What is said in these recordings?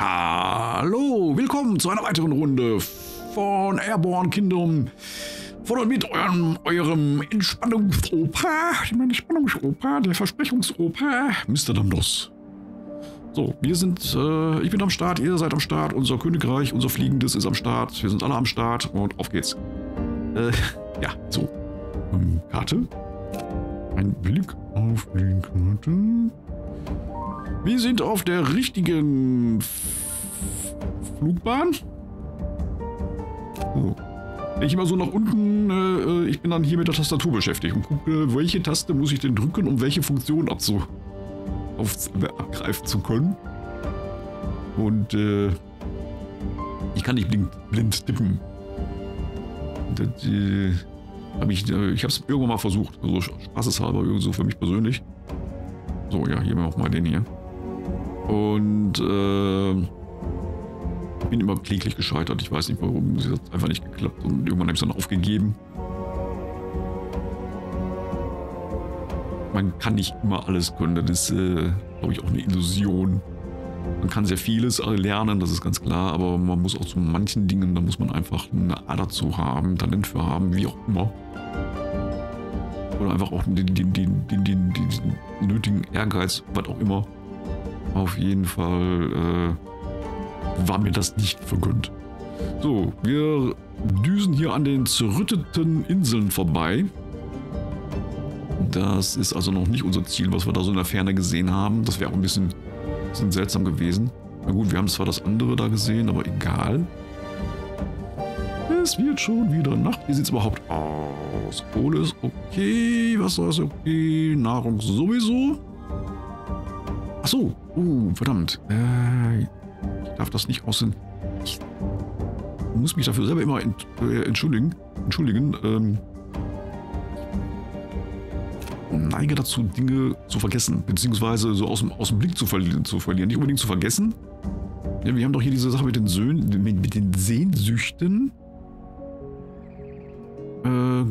Hallo, willkommen zu einer weiteren Runde von Airborne Kingdom. Von und mit eurem Entspannungsopa, der Versprechungsopa, Mister NumDos. So, ich bin am Start, ihr seid am Start, unser Königreich, unser Fliegendes ist am Start, wir sind alle am Start und auf geht's. Ja, so. Karte. Ein Blick auf die Karte. Wir sind auf der richtigen Flugbahn. Oh. Wenn ich immer so nach unten, ich bin dann hier mit der Tastatur beschäftigt und gucke, welche Taste muss ich denn drücken, um welche Funktion abgreifen zu können. Und ich kann nicht blind tippen. Das, ich habe es irgendwann mal versucht, also spaßeshalber, so für mich persönlich. So, ja, hier auch mal den hier. Und ich bin immer kläglich gescheitert. Ich weiß nicht warum. Es hat einfach nicht geklappt und irgendwann habe ich es dann aufgegeben. Man kann nicht immer alles können. Das ist, glaube ich, auch eine Illusion. Man kann sehr vieles lernen, das ist ganz klar, aber man muss auch zu manchen Dingen, da muss man einfach eine Ader zu haben, Talent für haben, wie auch immer. Oder einfach auch den nötigen Ehrgeiz, was auch immer. Auf jeden Fall war mir das nicht vergönnt. So, wir düsen hier an den zerrütteten Inseln vorbei. Das ist also noch nicht unser Ziel, was wir da so in der Ferne gesehen haben. Das wäre auch ein bisschen seltsam gewesen. Na gut, wir haben zwar das andere da gesehen, aber egal. Es wird schon wieder Nacht. Wie sieht es überhaupt aus? Kohle ist okay, Wasser ist okay, Nahrung sowieso. Ach so, verdammt. Ich darf das nicht aussehen. Ich muss mich dafür selber immer entschuldigen. Neige dazu, Dinge zu vergessen, beziehungsweise so aus dem Blick zu verlieren. Nicht unbedingt zu vergessen. Ja, wir haben doch hier diese Sache mit den Sehnsüchten.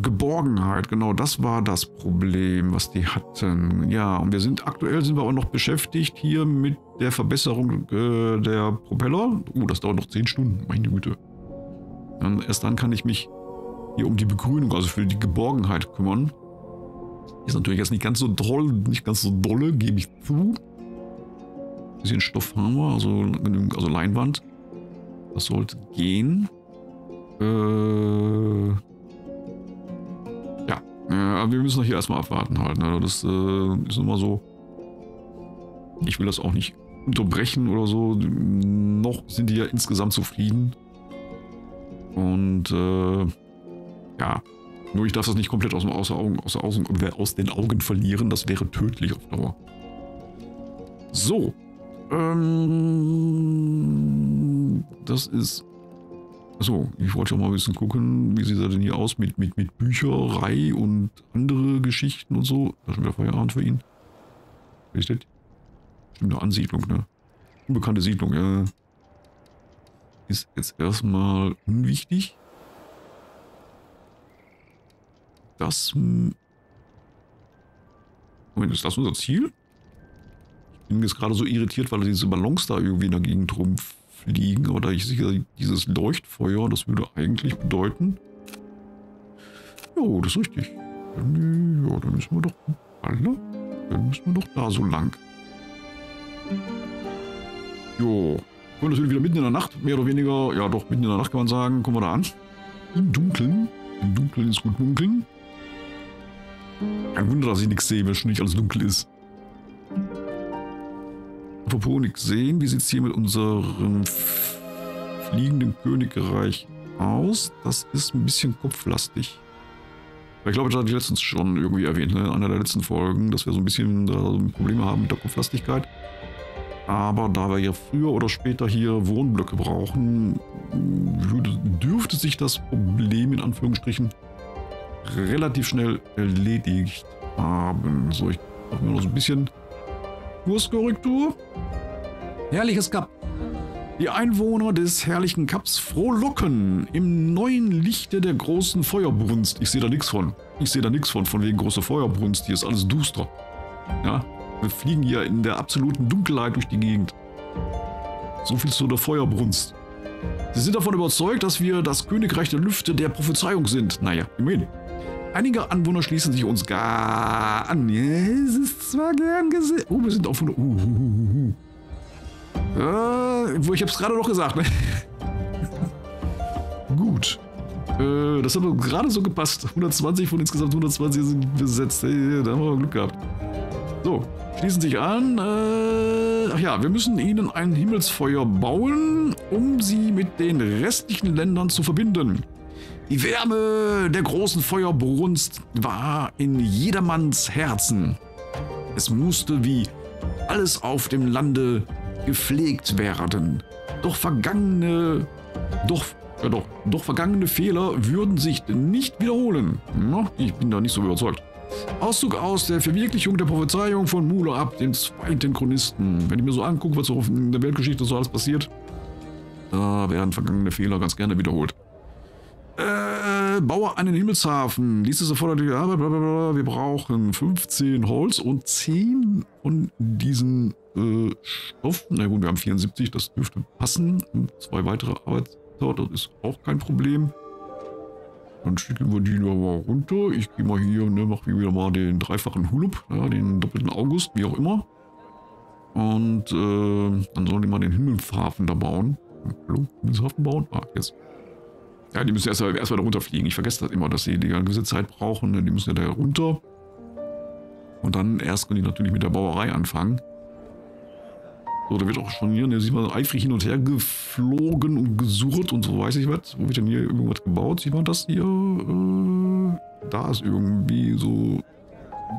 Geborgenheit, genau, das war das Problem, was die hatten. Ja, und aktuell sind wir aber noch beschäftigt hier mit der Verbesserung der Propeller. Oh, das dauert noch 10 Stunden, meine Güte. Erst dann kann ich mich hier um die Begrünung, also für die Geborgenheit kümmern. Ist natürlich jetzt nicht ganz so dolle, gebe ich zu. Ein bisschen Stoff haben wir, also Leinwand. Das sollte gehen. Ja, wir müssen hier erstmal abwarten halt. Ne? Das ist immer so. Ich will das auch nicht unterbrechen oder so. Noch sind die ja insgesamt zufrieden. Und ja. Nur ich darf das nicht komplett aus den Augen verlieren. Das wäre tödlich auf Dauer. So. Das ist. Achso, ich wollte auch mal ein bisschen gucken, wie sieht er denn hier aus mit Bücherei und andere Geschichten und so. Da ist schon wieder Feierabend für ihn. Wie ist das? Bestimmt eine Ansiedlung, ne? Unbekannte Siedlung, ja. Ist jetzt erstmal unwichtig. Das. Moment, ist das unser Ziel? Ich bin jetzt gerade so irritiert, weil diese Ballons da irgendwie in der Gegend rumfliegen. Oder ich sehe dieses Leuchtfeuer, das würde eigentlich bedeuten. Jo, das ist richtig. Ja, dann müssen wir doch. Alle? Dann müssen wir doch da so lang. Jo. Und natürlich wieder mitten in der Nacht, mehr oder weniger. Ja, doch, mitten in der Nacht kann man sagen. Kommen wir da an. Im Dunkeln. Im Dunkeln ist gut dunkeln. Kein Wunder, dass ich nichts sehe, wenn schon nicht alles dunkel ist. Apropos nichts sehen, wie sieht es hier mit unserem fliegenden Königreich aus? Das ist ein bisschen kopflastig. Ich glaube, das hatte ich letztens schon irgendwie erwähnt, ne? In einer der letzten Folgen, dass wir so ein bisschen Probleme haben mit der Kopflastigkeit. Aber da wir ja früher oder später hier Wohnblöcke brauchen, dürfte sich das Problem in Anführungsstrichen relativ schnell erledigt haben. So, ich mache mir noch so ein bisschen Kurskorrektur. Herrliches Kap. Die Einwohner des herrlichen Kaps frohlocken im neuen Lichte der großen Feuerbrunst. Ich sehe da nichts von. Von wegen große Feuerbrunst. Hier ist alles duster. Ja, wir fliegen hier in der absoluten Dunkelheit durch die Gegend. So viel zu der Feuerbrunst. Sie sind davon überzeugt, dass wir das Königreich der Lüfte der Prophezeiung sind. Naja, immerhin. Einige Anwohner schließen sich uns gar an. Es ist zwar gern gesehen. Oh, wir sind auf 100. Ich hab's gerade noch gesagt, ne? Gut. Das hat uns gerade so gepasst. 120 von insgesamt 120 sind besetzt. Hey, da haben wir aber Glück gehabt. So, schließen sich an. Ach ja, wir müssen ihnen ein Himmelsfeuer bauen, um sie mit den restlichen Ländern zu verbinden. Die Wärme der großen Feuerbrunst war in jedermanns Herzen. Es musste wie alles auf dem Lande gepflegt werden. Doch vergangene Fehler würden sich nicht wiederholen. Ich bin da nicht so überzeugt. Auszug aus der Verwirklichung der Prophezeiung von Mula ab, dem zweiten Chronisten. Wenn ich mir so angucke, was so in der Weltgeschichte so alles passiert, da werden vergangene Fehler ganz gerne wiederholt. Baue einen Himmelshafen. Dies ist erforderliche Arbeit. Blablabla. Wir brauchen 15 Holz und 10 von diesen Stoffen. Na gut, wir haben 74, das dürfte passen. Und 2 weitere Arbeitsorte, das ist auch kein Problem. Dann schicken wir die nochmal runter. Ich gehe mal hier, ne, mache wieder mal den dreifachen Hulup, ja, den doppelten August, wie auch immer. Und dann sollen die mal den Himmelshafen da bauen. Hallo, Himmelshafen bauen? Ah, jetzt. Ja, die müssen erstmal da runterfliegen. Ich vergesse das immer, dass sie eine gewisse Zeit brauchen. Die müssen ja da runter. Und dann erst können die natürlich mit der Bauerei anfangen. So, da wird auch schon hier, da sieht man, eifrig hin und her geflogen und gesurrt und so weiß ich was. Wo wird denn hier irgendwas gebaut? Sieht man das hier? Da ist irgendwie so...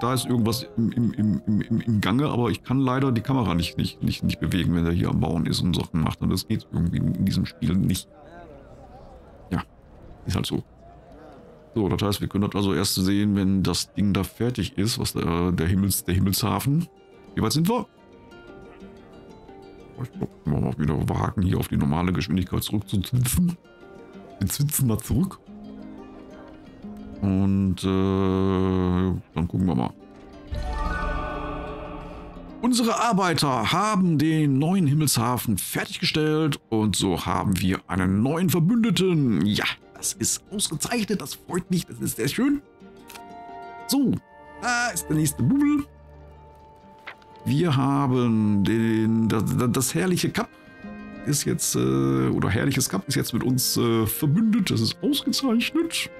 Da ist irgendwas im Gange, aber ich kann leider die Kamera nicht bewegen, wenn er hier am Bauen ist und Sachen macht. Und das geht irgendwie in diesem Spiel nicht. Ist halt so. So, das heißt, wir können das also erst sehen, wenn das Ding da fertig ist, was der Himmelshafen. Wie weit sind wir? Ich glaube, wir mal wieder wagen, hier auf die normale Geschwindigkeit zurückzuzitzen. Wir zitzen mal zurück. Und dann gucken wir mal. Unsere Arbeiter haben den neuen Himmelshafen fertiggestellt und so haben wir einen neuen Verbündeten. Ja, das ist ausgezeichnet, das freut mich, das ist sehr schön. So, da ist der nächste Bubel. Wir haben das herrliche Kap ist jetzt, oder herrliches Kap ist jetzt mit uns verbündet, das ist ausgezeichnet.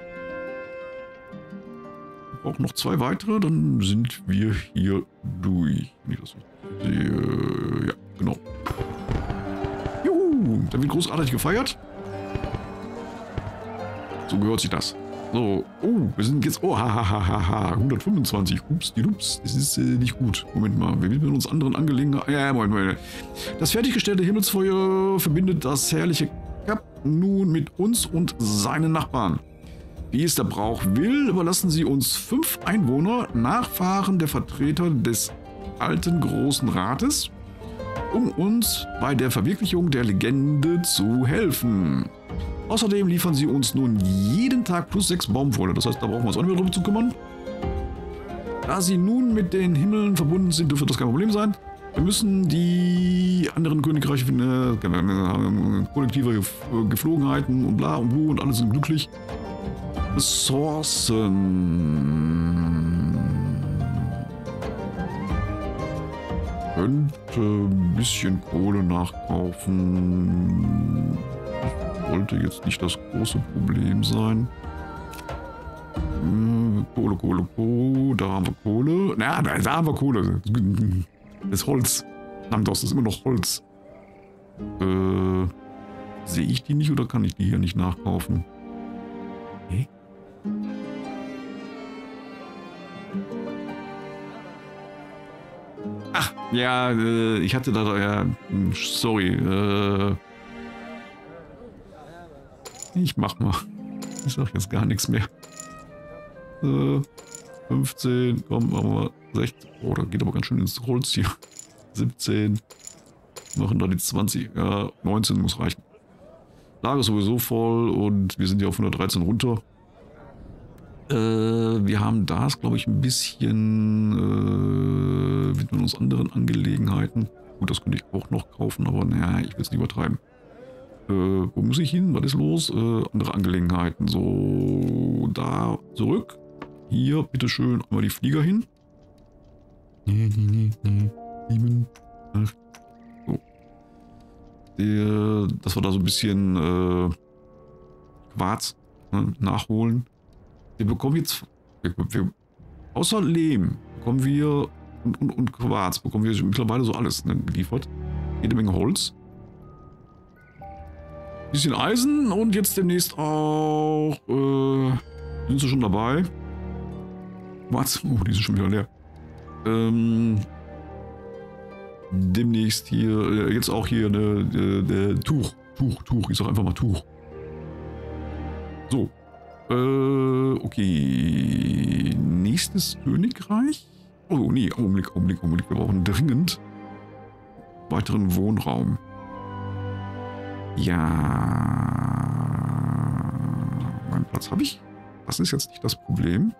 Auch noch 2 weitere, dann sind wir hier durch. Wenn ich das richtig sehe. Ja, genau. Juhu, da wird großartig gefeiert. So gehört sich das. So, oh, wir sind jetzt, oh, hahaha, 125, ups, die Lups, das ist nicht gut. Moment mal, wir widmen uns anderen Angelegenheiten. Ja, Moment. Das fertiggestellte Himmelsfeuer verbindet das herrliche Kap nun mit uns und seinen Nachbarn. Wie es der Brauch will, überlassen sie uns 5 Einwohner, Nachfahren der Vertreter des alten Großen Rates, um uns bei der Verwirklichung der Legende zu helfen. Außerdem liefern sie uns nun jeden Tag plus 6 Baumwolle, das heißt, da brauchen wir uns auch nicht mehr drum zu kümmern. Da sie nun mit den Himmeln verbunden sind, dürfte das kein Problem sein. Wir müssen die anderen Königreiche finden, kollektive Geflogenheiten und bla und blu und alle sind glücklich. Ressourcen könnte ein bisschen Kohle nachkaufen. Das sollte jetzt nicht das große Problem sein. Kohle. Da haben wir Kohle. Na, da haben wir Kohle. Das ist Holz. Das ist immer noch Holz. Sehe ich die nicht oder kann ich die hier nicht nachkaufen? Hä? Ach, ja, ich hatte da, ja, sorry, ich mach mal, ich sag jetzt gar nichts mehr. 15, komm, machen wir 16, oh, da geht aber ganz schön ins Holz hier. 17, machen da die 20, ja, 19 muss reichen. Lager ist sowieso voll und wir sind ja auf 113 runter. Wir haben das, glaube ich, ein bisschen widmen uns anderen Angelegenheiten. Gut, das könnte ich auch noch kaufen, aber naja, ich will es nicht übertreiben. Wo muss ich hin? Was ist los? Andere Angelegenheiten. So, da zurück. Hier, bitteschön, einmal die Flieger hin. 7, 8. So. Das war da so ein bisschen Quarz, ne, nachholen. Wir bekommen jetzt... außer Lehm bekommen wir... Und Quarz bekommen wir mittlerweile so alles, ne, geliefert. Jede Menge Holz. Bisschen Eisen und jetzt demnächst auch... sind sie schon dabei? Was? Oh, die sind schon wieder leer. Demnächst hier... jetzt auch hier eine Tuch. Ich sag einfach mal Tuch. So. Okay. Nächstes Königreich? Oh, nee, Augenblick. Wir brauchen dringend weiteren Wohnraum. Ja. Meinen Platz habe ich. Das ist jetzt nicht das Problem.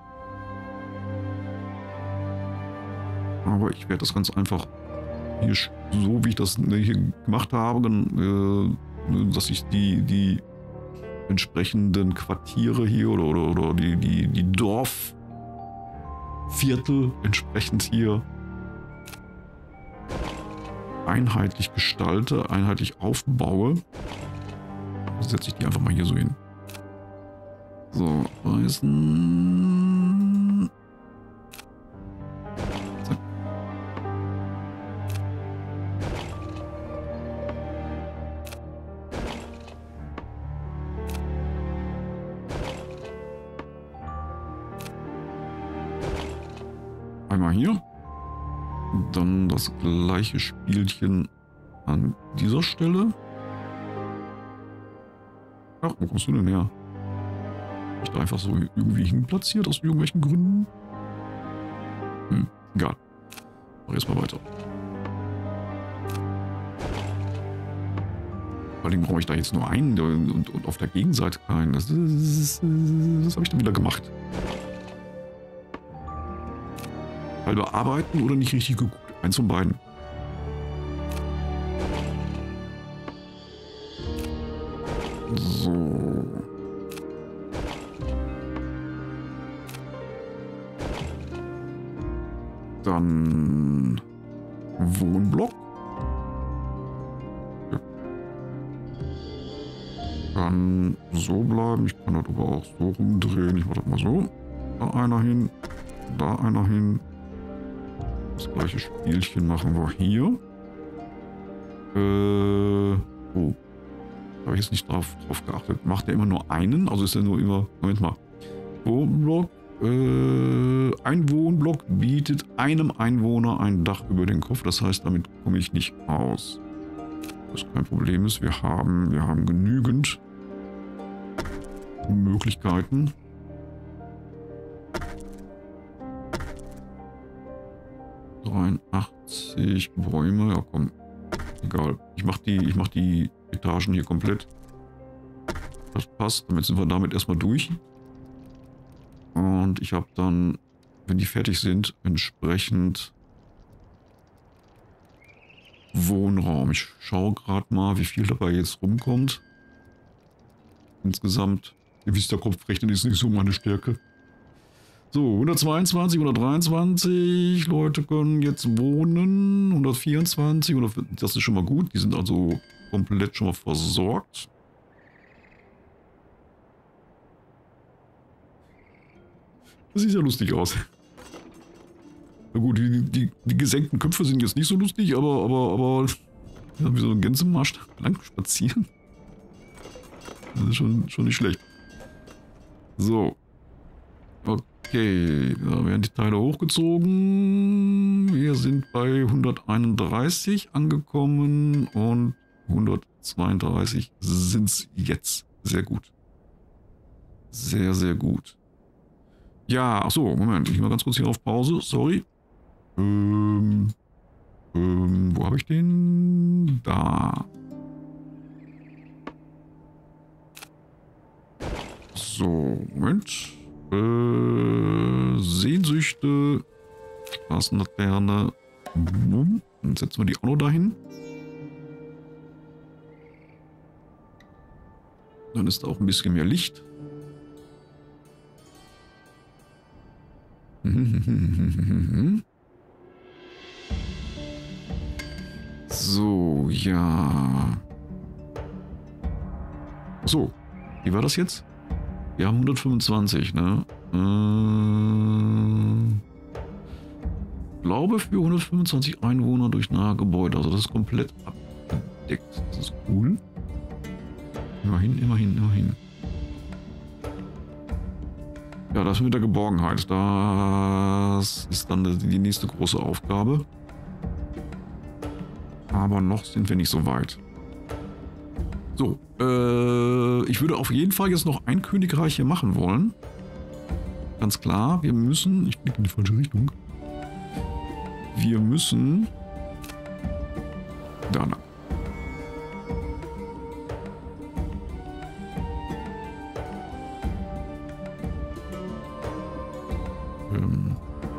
Aber ich werde das ganz einfach hier, so wie ich das hier gemacht habe, dann, dass ich die entsprechenden Quartiere hier oder die Dorf... Viertel entsprechend hier einheitlich gestalte, einheitlich aufbaue. Also setze ich die einfach mal hier so hin. So, Eisen. Zack. Einmal hier. Und dann das gleiche Spielchen an dieser Stelle. Ach, wo kommst du denn her? Hab ich da einfach so irgendwie hinplatziert aus irgendwelchen Gründen? Hm, egal. Mach jetzt mal weiter. Vor allem brauche ich da jetzt nur einen und auf der Gegenseite keinen. Das habe ich dann wieder gemacht. Halber arbeiten oder nicht richtig geguckt. Eins von beiden. So. Dann Wohnblock. Ja. Kann so bleiben. Ich kann das aber auch so rumdrehen. Ich mache das mal so. Da einer hin. Da einer hin. Das gleiche Spielchen machen wir hier. Oh. Da habe ich jetzt nicht drauf geachtet. Macht er immer nur einen? Also ist er nur immer... Moment mal. Wohnblock. Ein Wohnblock bietet einem Einwohner ein Dach über den Kopf. Das heißt, damit komme ich nicht aus. Was kein Problem ist. Wir haben genügend Möglichkeiten. Bäume, ja komm, egal. Ich mach die Etagen hier komplett. Das passt, damit sind wir damit erstmal durch. Und ich habe dann, wenn die fertig sind, entsprechend Wohnraum. Ich schaue gerade mal, wie viel dabei jetzt rumkommt. Insgesamt, ihr wisst, der Kopf rechnet ist nicht so meine Stärke. So, 122, 123 Leute können jetzt wohnen. 124, das ist schon mal gut. Die sind also komplett schon mal versorgt. Das sieht ja lustig aus. Na gut, die gesenkten Köpfe sind jetzt nicht so lustig, aber wie so ein Gänsemarsch lang spazieren. Das ist schon nicht schlecht. So. Okay. Okay, da werden die Teile hochgezogen. Wir sind bei 131 angekommen und 132 sind es jetzt. Sehr gut. Sehr, sehr gut. Ja, achso, Moment, ich gehe mal ganz kurz hier auf Pause, sorry. Wo habe ich den? Da. So, Moment. Sehnsüchte, Straßenlaterne, Dann setzen wir die auch noch dahin. Dann ist auch ein bisschen mehr Licht. So, ja. So, wie war das jetzt? Wir haben 125, ne? Ich glaube für 125 Einwohner durch nahe Gebäude. Also das ist komplett abgedeckt. Das ist cool. Immerhin, immerhin, immerhin. Ja, das mit der Geborgenheit, das ist dann die nächste große Aufgabe. Aber noch sind wir nicht so weit. So, ich würde auf jeden Fall jetzt noch ein Königreich hier machen wollen. Ganz klar, wir müssen... Ich blicke in die falsche Richtung. Wir müssen... Da lang.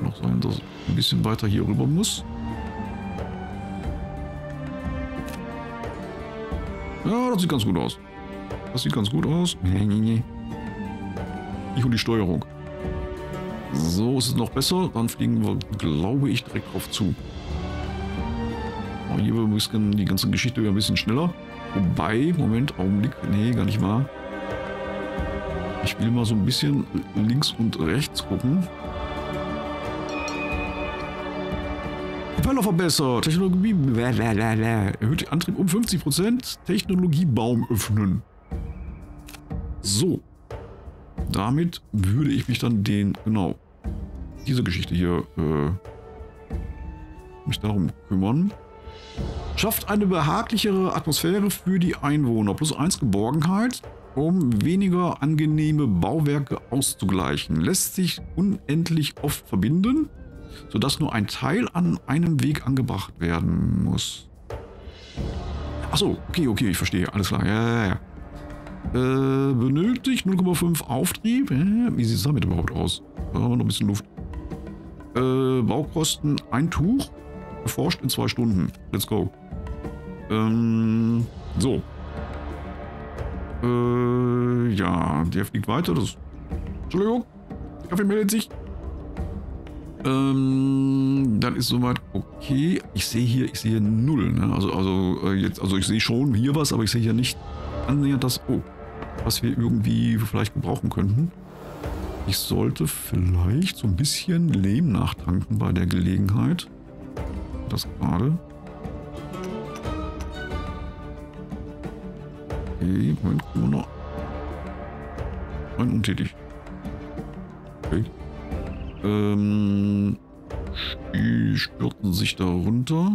Noch sein, dass ich ein bisschen weiter hier rüber muss. Ja, das sieht ganz gut aus. Das sieht ganz gut aus. Ich hole die Steuerung. So, ist es noch besser. Dann fliegen wir, glaube ich, direkt drauf zu. Hier wird ein bisschen die ganze Geschichte wieder ein bisschen schneller. Wobei, Moment, Augenblick. Nee, gar nicht wahr. Ich will mal so ein bisschen links und rechts gucken. Propeller verbessert. Technologie. Erhöht den Antrieb um 50%. Technologiebaum öffnen. So. Damit würde ich mich dann den. Genau. Diese Geschichte hier. Mich darum kümmern. Schafft eine behaglichere Atmosphäre für die Einwohner. +1 Geborgenheit. Um weniger angenehme Bauwerke auszugleichen. Lässt sich unendlich oft verbinden, sodass nur ein Teil an einem Weg angebracht werden muss. Achso, okay, okay, ich verstehe. Alles klar, ja, ja, ja. Benötigt 0,5 Auftrieb. Wie sieht es damit überhaupt aus? Da haben wir noch ein bisschen Luft. Baukosten, ein Tuch. Erforscht in 2 Stunden. Let's go. So. Ja, der fliegt weiter. Das... Entschuldigung. Der Kaffee meldet sich. Dann ist soweit okay. Ich sehe hier 0. Ne? Also ich sehe schon hier was, aber ich sehe hier nicht annähernd das, oh, was wir irgendwie vielleicht gebrauchen könnten. Ich sollte vielleicht so ein bisschen Lehm nachtanken bei der Gelegenheit. Das gerade. Okay, Moment, nur noch. Nein, untätig. Okay. Die stürzen sich da runter.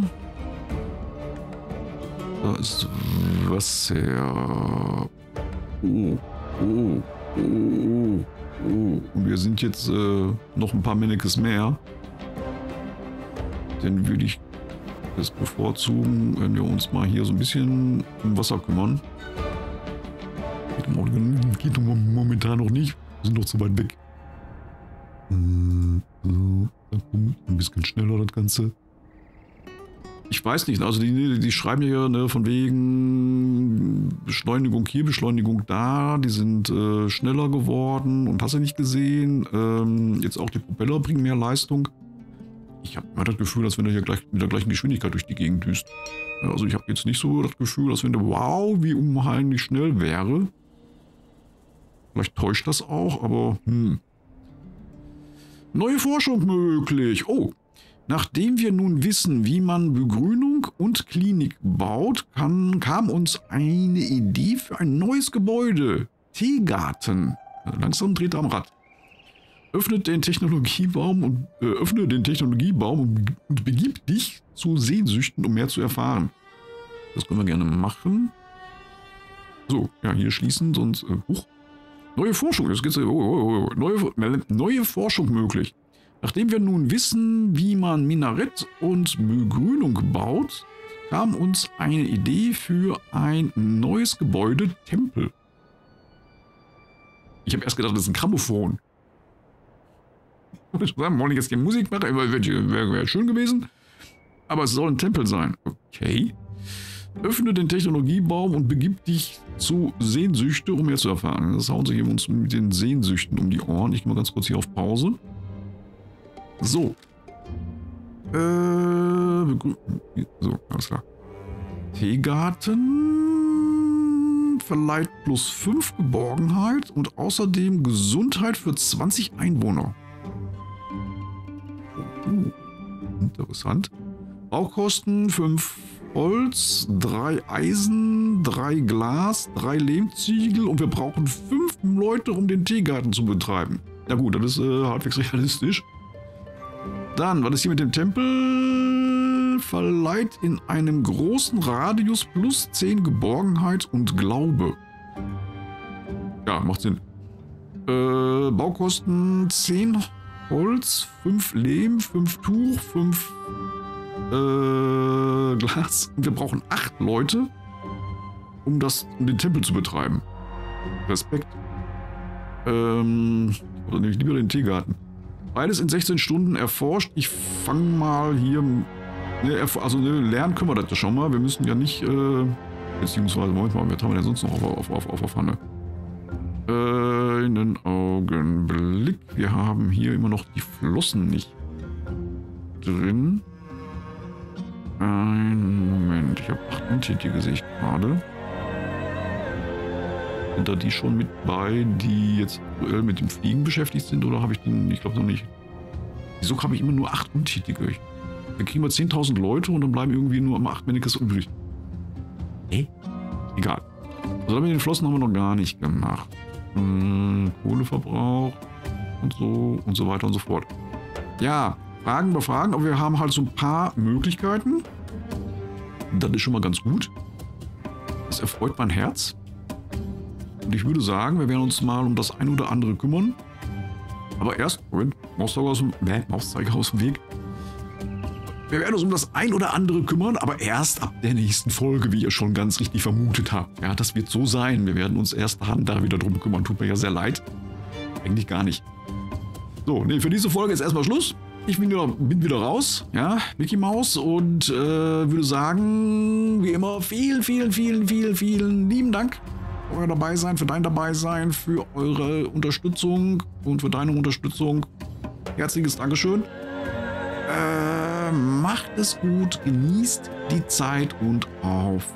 Da ist Wasser. Oh, oh, oh, oh, oh. Und wir sind jetzt noch ein paar Mannequins mehr. Dann würde ich das bevorzugen, wenn wir uns mal hier so ein bisschen um Wasser kümmern. Geht momentan noch nicht. Wir sind noch zu weit weg. So, ein bisschen schneller das Ganze. Ich weiß nicht, also die schreiben hier, ne, von wegen Beschleunigung hier, Beschleunigung da, die sind schneller geworden und hast du nicht gesehen, jetzt auch die Propeller bringen mehr Leistung. Ich habe immer das Gefühl, dass wenn er hier gleich mit der gleichen Geschwindigkeit durch die Gegend düst. Also ich habe jetzt nicht so das Gefühl, dass wenn der, wow, wie unheimlich schnell wäre. Vielleicht täuscht das auch, aber Neue Forschung möglich. Oh, nachdem wir nun wissen, wie man Begrünung und Klinik baut, kam uns eine Idee für ein neues Gebäude. Teegarten. Langsam dreht er am Rad. Öffne den Technologiebaum und begib dich zu Sehnsüchten, um mehr zu erfahren. Das können wir gerne machen. So, ja, hier schließen, sonst... Neue Forschung, jetzt geht's, neue Forschung möglich. Nachdem wir nun wissen, wie man Minarett und Begrünung baut, kam uns eine Idee für ein neues Gebäude, Tempel. Ich habe erst gedacht, das ist ein Grammophon. Wollen wir jetzt die Musik machen? Wäre schön gewesen. Aber es soll ein Tempel sein. Okay. Öffne den Technologiebaum und begib dich zu Sehnsüchte, um mehr zu erfahren. Das hauen sich eben uns mit den Sehnsüchten um die Ohren. Ich gehe mal ganz kurz hier auf Pause. So. So, alles klar. Teegarten verleiht plus 5 Geborgenheit und außerdem Gesundheit für 20 Einwohner. Interessant. Baukosten 5 Holz, 3 Eisen, 3 Glas, 3 Lehmziegel und wir brauchen 5 Leute, um den Teegarten zu betreiben. Na gut, das ist halbwegs realistisch. Dann, was ist hier mit dem Tempel? Verleiht in einem großen Radius plus 10 Geborgenheit und Glaube. Ja, macht Sinn. Baukosten 10 Holz, 5 Lehm, 5 Tuch, 5 Glas. Und wir brauchen 8 Leute, um den Tempel zu betreiben. Respekt. Oder nehme ich lieber den Teegarten. Beides in 16 Stunden erforscht. Ich fange mal hier... lernen können wir das ja schon mal. Wir müssen ja nicht... beziehungsweise, Moment mal, was haben wir denn sonst noch auf Hanne? In den Augenblick. Wir haben hier immer noch die Flossen nicht drin. Einen Moment. Ich habe 8 Untätige, sehe ich gerade. Sind da die schon mit bei, die jetzt aktuell mit dem Fliegen beschäftigt sind? Oder habe ich den? Ich glaube noch nicht. Wieso habe ich immer nur 8 Untätige? Dann kriegen wir 10.000 Leute und dann bleiben irgendwie nur am 8-Männiges übrig. Egal. Also mit den Flossen haben wir noch gar nicht gemacht. Kohleverbrauch und so weiter und so fort. Ja, Fragen über Fragen. Aber wir haben halt so ein paar Möglichkeiten. Das ist schon mal ganz gut. Das erfreut mein Herz. Und ich würde sagen, wir werden uns mal um das ein oder andere kümmern. Aber erst, Moment, Mauszeiger aus dem Weg. Wir werden uns um das ein oder andere kümmern, aber erst ab der nächsten Folge, wie ihr schon ganz richtig vermutet habt. Ja, das wird so sein. Wir werden uns erst da wieder drum kümmern. Tut mir ja sehr leid. Eigentlich gar nicht. So, nee, für diese Folge ist erstmal Schluss. Ich bin wieder raus, ja, Mickey Maus, und würde sagen, wie immer, vielen lieben Dank. Euer Dabeisein, für dein Dabeisein, für eure Unterstützung und für deine Unterstützung. Herzliches Dankeschön. Macht es gut, genießt die Zeit und auf